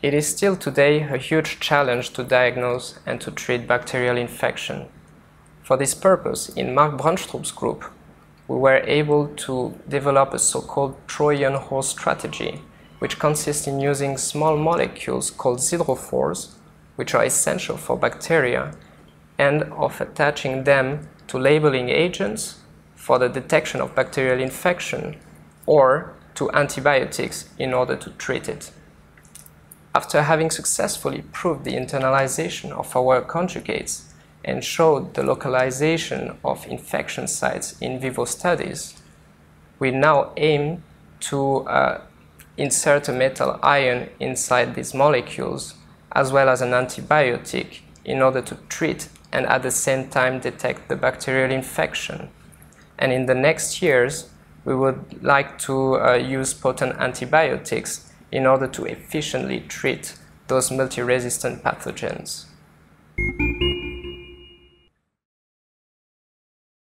It is still today a huge challenge to diagnose and to treat bacterial infection. For this purpose, in Marc Bronstrup's group, we were able to develop a so-called Trojan horse strategy, which consists in using small molecules called hydrophores, which are essential for bacteria, and of attaching them to labeling agents for the detection of bacterial infection or to antibiotics in order to treat it. After having successfully proved the internalization of our conjugates and showed the localization of infection sites in vivo studies, we now aim to insert a metal ion inside these molecules as well as an antibiotic in order to treat and at the same time detect the bacterial infection. And in the next years, we would like to use potent antibiotics in order to efficiently treat those multi-resistant pathogens.